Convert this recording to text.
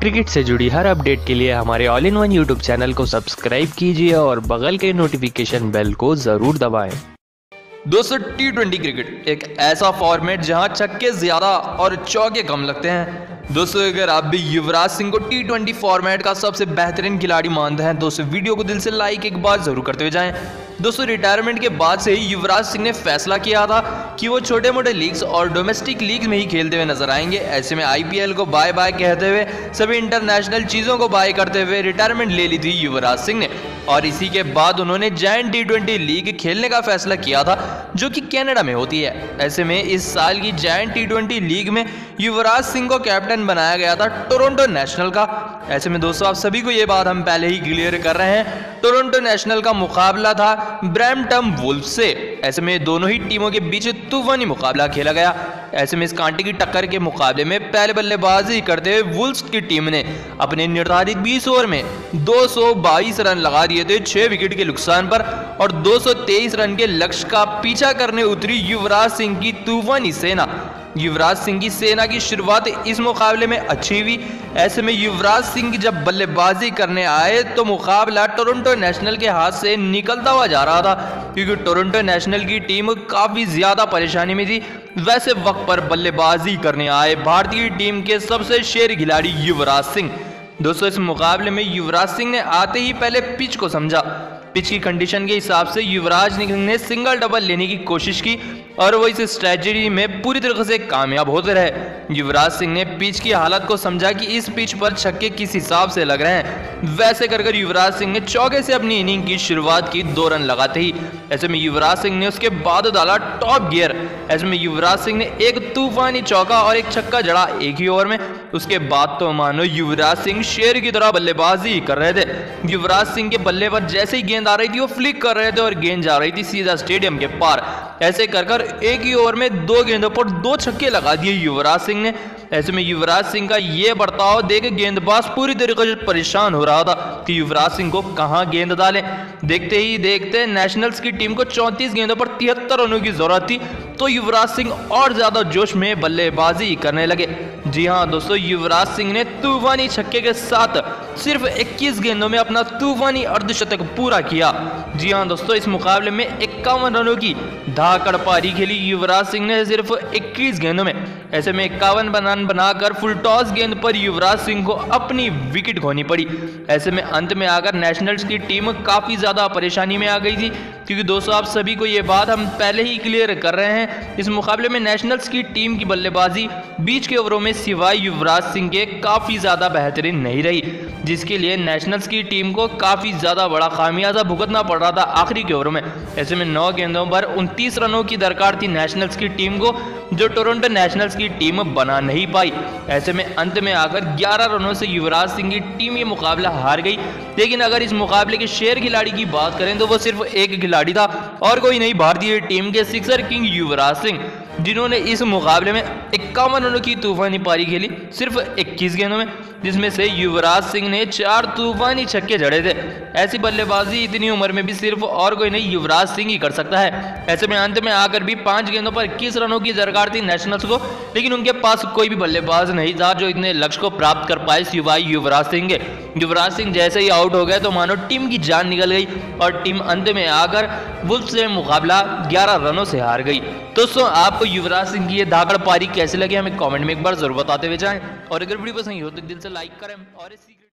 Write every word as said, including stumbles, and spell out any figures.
Cricket से जुड़ी हर update के लिए हमारे all in one YouTube channel को सब्सक्राइब कीजिए और बगल के नोटिफिकेशन बेल को जरूर दबाएं। दोस्तों, टी ट्वेंटी क्रिकेट एक ऐसा फॉर्मेट जहां छक्के ज्यादा और चौके कम लगते हैं। दोस्तों, अगर आप भी युवराज सिंह को टी ट्वेंटी फॉर्मेट का सबसे बेहतरीन खिलाड़ी मानते हैं तो उस वीडियो को दिल से लाइक एक बार जरूर करते हुए जाएं। दोस्तों, रिटायरमेंट के बाद से ही युवराज सिंह ने फैसला किया था कि वो छोटे मोटे लीग्स और डोमेस्टिक लीग में ही खेलते हुए नजर आएंगे। ऐसे में आईपीएल को बाय बाय कहते हुए, सभी इंटरनेशनल चीज़ों को बाय करते हुए रिटायरमेंट ले ली थी युवराज सिंह ने, और इसी के बाद उन्होंने जायंट टी ट्वेंटी लीग खेलने का फैसला किया था, जो कि कनाडा में होती है। ऐसे में इस साल की जायंट टी ट्वेंटी लीग में युवराज सिंह को कैप्टन बनाया गया था टोरंटो नेशनल का। ऐसे में दोस्तों, आप सभी को ये बात हम पहले ही क्लियर कर रहे हैं, टोरंटो नेशनल का मुकाबला था ब्रैमटन वुल्फ से। ऐसे में दोनों ही टीमों के बीच तूफानी मुकाबला खेला गया। ऐसे में इस कांटे की टक्कर के मुकाबले में पहले बल्लेबाजी करते हुए वुल्फ की टीम ने अपने निर्धारित बीस ओवर में दो सौ बाईस रन लगा दिए थे छह विकेट के नुकसान पर, और दो सौ तेईस रन के लक्ष्य का पीछा करने उतरी युवराज सिंह की तूफानी सेना। युवराज सिंह की सेना की शुरुआत इस मुकाबले में अच्छी हुई। ऐसे में युवराज सिंह जब बल्लेबाजी करने आए तो मुकाबला टोरंटो नेशनल के हाथ से निकलता हुआ जा रहा था, क्योंकि टोरंटो नेशनल की टीम काफ़ी ज़्यादा परेशानी में थी। वैसे वक्त पर बल्लेबाजी करने आए भारतीय टीम के सबसे शेर खिलाड़ी युवराज सिंह। दोस्तों, इस मुकाबले में युवराज सिंह ने आते ही पहले पिच को समझा। पिच की कंडीशन के हिसाब से युवराज ने सिंगल डबल लेने की कोशिश की और वो इस स्ट्रेटजी में पूरी तरीके से कामयाब होते रहे। युवराज सिंह ने पिच की हालत को समझा कि इस पिच पर छक्के किस हिसाब से लग रहे हैं। वैसे कर कर युवराज सिंह ने चौके से अपनी इनिंग की शुरुआत की, दो रन लगाते ही। ऐसे में युवराज सिंह ने उसके बाद डाला टॉप गियर। ऐसे में युवराज सिंह ने एक तूफानी चौका और एक छक्का जड़ा एक ही ओवर में। उसके बाद तो मानो युवराज सिंह शेर की तरह बल्लेबाजी कर रहे थे। युवराज सिंह के बल्ले पर जैसे ही गेंद आ रही थी वो फ्लिक कर रहे थे और गेंद जा रही थी सीधा स्टेडियम के पार। ऐसे कर कर एक ही ओवर में दो गेंदों पर दो छक्के लगा दिए युवराज सिंह ने। ऐसे में युवराज सिंह का ये बर्ताव देख गेंदबाज पूरी तरीके से परेशान हो रहा था कि युवराज सिंह को कहाँ गेंद डालें। देखते ही देखते नेशनल्स की टीम को चौंतीस गेंदों पर तिहत्तर रनों की जरूरत थी, तो युवराज सिंह और ज़्यादा जोश में बल्लेबाजी करने लगे। जी हाँ दोस्तों, युवराज सिंह ने तूफानी छक्के के साथ सिर्फ इक्कीस गेंदों में अपना तूफानी अर्धशतक पूरा किया। जी हाँ दोस्तों, इस मुकाबले में इक्यावन रनों की धाकड़ पारी खेली युवराज सिंह ने सिर्फ इक्कीस गेंदों में। ऐसे में इक्यावन रन बनाकर फुल टॉस गेंद पर युवराज सिंह को अपनी विकेट खोनी पड़ी। ऐसे में अंत में आकर नेशनल्स की टीम काफ़ी ज़्यादा परेशानी में आ गई थी, क्योंकि दोस्तों आप सभी को ये बात हम पहले ही क्लियर कर रहे हैं, इस मुकाबले में नेशनल्स की टीम की बल्लेबाजी बीच के ओवरों में सिवाय युवराज सिंह के काफ़ी ज़्यादा बेहतरीन नहीं रही, जिसके लिए नेशनल्स की टीम को काफ़ी ज़्यादा बड़ा खामियाजा भुगतना पड़ रहा था आखिरी के ओवरों में। ऐसे में नौ गेंदों पर उनतीस रनों की दरकार थी नेशनल्स की टीम को, जो टोरंटो नेशनल्स की टीम बना नहीं पाई। ऐसे में अंत में आकर ग्यारह रनों से युवराज सिंह की टीम ये मुकाबला हार गई। लेकिन अगर इस मुकाबले के शेर खिलाड़ी की बात करें तो वो सिर्फ एक खिलाड़ी था और कोई नहीं, भारतीय टीम के सिक्सर किंग युवराज सिंह, जिन्होंने इस मुकाबले में इक्यावन रनों की तूफानी पारी खेली सिर्फ इक्कीस गेंदों में, जिसमें से युवराज सिंह ने चार तूफानी छक्के जड़े थे। ऐसी बल्लेबाजी इतनी उम्र में भी सिर्फ और कोई नहीं युवराज सिंह ही कर सकता है। ऐसे में अंत में आकर भी पाँच गेंदों पर इक्कीस रनों की दरकार थी नेशनल्स को, लेकिन उनके पास कोई भी बल्लेबाज नहीं था जो इतने लक्ष्य को प्राप्त कर पाए सिवाय युवराज सिंह के। युवराज सिंह जैसे ही आउट हो गए तो मानो टीम की जान निकल गई और टीम अंत में आकर वुल्फ से मुकाबला ग्यारह रनों से हार गई। दोस्तों, आपको युवराज सिंह की ये धाकड़ पारी कैसे लगी हमें कमेंट में एक बार जरूर बताते हुए जाएं, और अगर वीडियो पसंद हो तो दिल से लाइक करें और